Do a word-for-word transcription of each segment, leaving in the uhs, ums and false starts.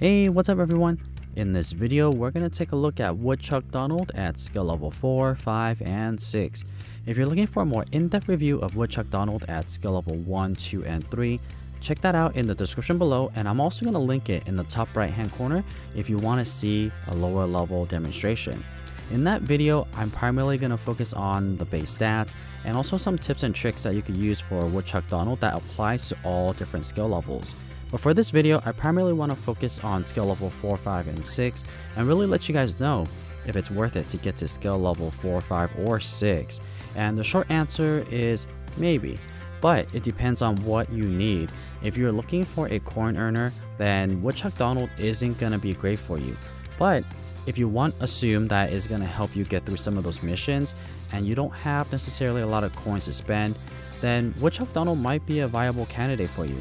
Hey, what's up everyone? In this video, we're going to take a look at Woodchuck Donald at skill level four, five, and six. If you're looking for a more in-depth review of Woodchuck Donald at skill level one, two, and three, check that out in the description below, and I'm also going to link it in the top right hand corner if you want to see a lower level demonstration. In that video, I'm primarily going to focus on the base stats and also some tips and tricks that you can use for Woodchuck Donald that applies to all different skill levels. But for this video, I primarily want to focus on skill level four, five, and six and really let you guys know if it's worth it to get to skill level four, five, or six. And the short answer is maybe, but it depends on what you need. If you're looking for a coin earner, then Woodchuck Donald isn't going to be great for you. But if you want assume that is going to help you get through some of those missions and you don't have necessarily a lot of coins to spend, then Woodchuck Donald might be a viable candidate for you.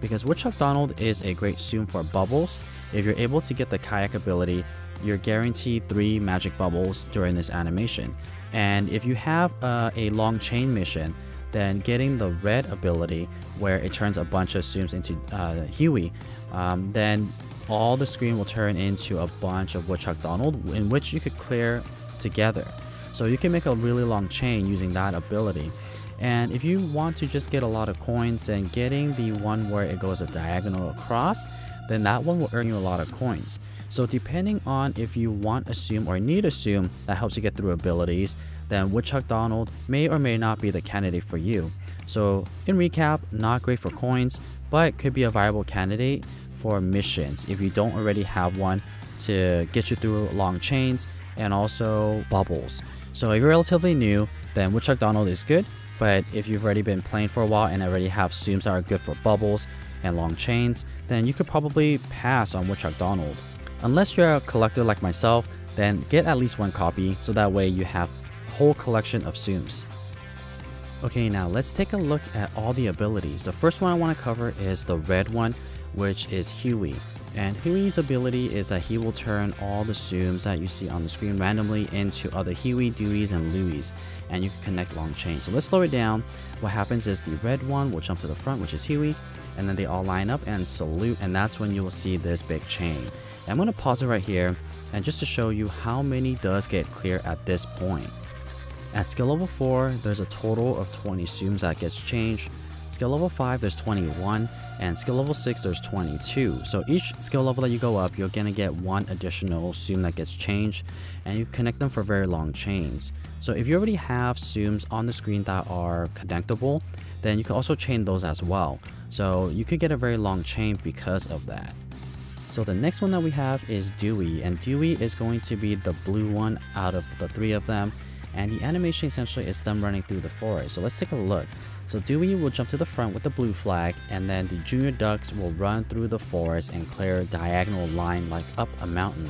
Because Woodchuck Donald is a great soon for bubbles. If you're able to get the kayak ability, you're guaranteed three magic bubbles during this animation. And if you have uh, a long chain mission, then getting the red ability where it turns a bunch of zooms into uh, Huey, um, then all the screen will turn into a bunch of Woodchuck Donald in which you could clear together. So you can make a really long chain using that ability. And if you want to just get a lot of coins, and getting the one where it goes a diagonal across, then that one will earn you a lot of coins. So depending on if you want assume or need assume that helps you get through abilities, then Woodchuck Donald may or may not be the candidate for you. So in recap, not great for coins, but could be a viable candidate for missions if you don't already have one to get you through long chains and also bubbles. So if you're relatively new, then Woodchuck Donald is good, but if you've already been playing for a while and already have zooms that are good for bubbles and long chains, then you could probably pass on Woodchuck Donald. Unless you're a collector like myself, then get at least one copy so that way you have a whole collection of zooms. Okay, now let's take a look at all the abilities. The first one I want to cover is the red one, which is Huey. And Huey's ability is that he will turn all the zooms that you see on the screen randomly into other Huey, Deweys, and Louies, and you can connect long chains. So let's slow it down. What happens is the red one will jump to the front, which is Huey, and then they all line up and salute, and that's when you will see this big chain. And I'm going to pause it right here, and just to show you how many does get clear at this point. At skill level four, there's a total of twenty zooms that gets changed. Skill level five, there's twenty-one, and skill level six, there's twenty-two. So each skill level that you go up, you're gonna get one additional zoom that gets changed, and you connect them for very long chains. So if you already have zooms on the screen that are connectable, then you can also chain those as well. So you could get a very long chain because of that. So the next one that we have is Dewey, and Dewey is going to be the blue one out of the three of them. And the animation essentially is them running through the forest. So let's take a look. So Dewey will jump to the front with the blue flag, and then the junior ducks will run through the forest and clear a diagonal line like up a mountain.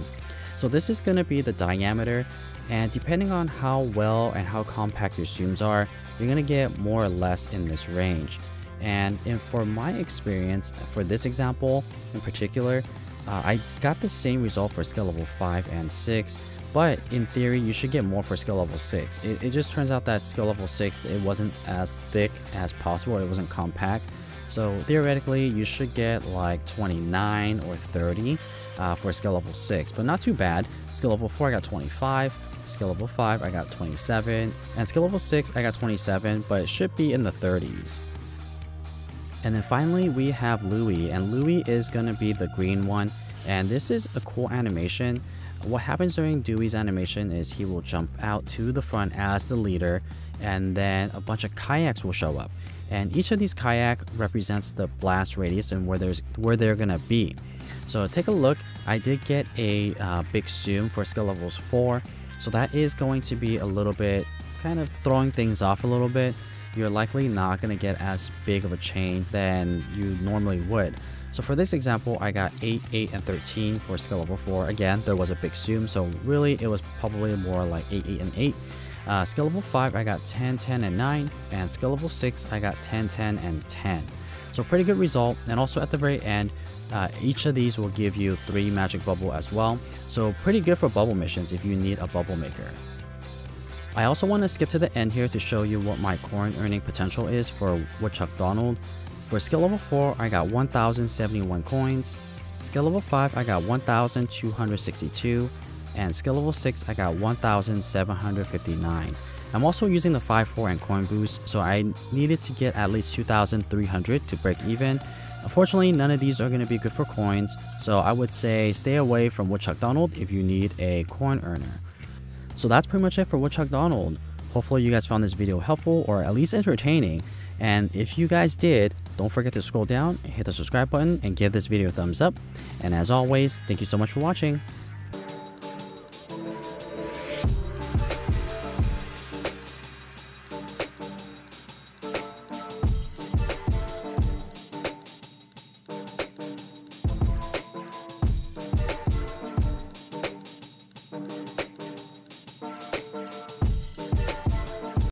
So this is going to be the diameter, and depending on how well and how compact your zooms are, you're going to get more or less in this range. And in, for my experience, for this example in particular, uh, I got the same result for skill level five and six. But in theory, you should get more for skill level six. It, it just turns out that skill level six, it wasn't as thick as possible. It wasn't compact. So theoretically, you should get like twenty-nine or thirty uh, for skill level six, but not too bad. Skill level four, I got twenty-five. Skill level five, I got twenty-seven. And skill level six, I got twenty-seven, but it should be in the thirties. And then finally, we have Louie, and Louie is gonna be the green one. And this is a cool animation. What happens during Dewey's animation is he will jump out to the front as the leader, and then a bunch of kayaks will show up. And each of these kayak represents the blast radius and where there's where they're gonna be. So take a look. I did get a uh, big zoom for skill levels four, so that is going to be a little bit kind of throwing things off a little bit. You're likely not gonna get as big of a chain than you normally would. So for this example, I got eight, eight, and thirteen for skill level four. Again, there was a big zoom, so really it was probably more like eight, eight, and eight. Uh, skill level five, I got ten, ten, and nine. And skill level six, I got ten, ten, and ten. So pretty good result. And also at the very end, uh, each of these will give you three magic bubble as well. So pretty good for bubble missions if you need a bubble maker. I also want to skip to the end here to show you what my coin earning potential is for Woodchuck Donald. For skill level four, I got one thousand seventy-one coins. Skill level five, I got one thousand two hundred sixty-two, and skill level six, I got one thousand seven hundred fifty-nine. I'm also using the five four and coin boost, so I needed to get at least two thousand three hundred to break even. Unfortunately, none of these are going to be good for coins, so I would say stay away from Woodchuck Donald if you need a coin earner. So that's pretty much it for Woodchuck Donald. Hopefully you guys found this video helpful or at least entertaining, and if you guys did, don't forget to scroll down and hit the subscribe button and give this video a thumbs up. And as always, thank you so much for watching.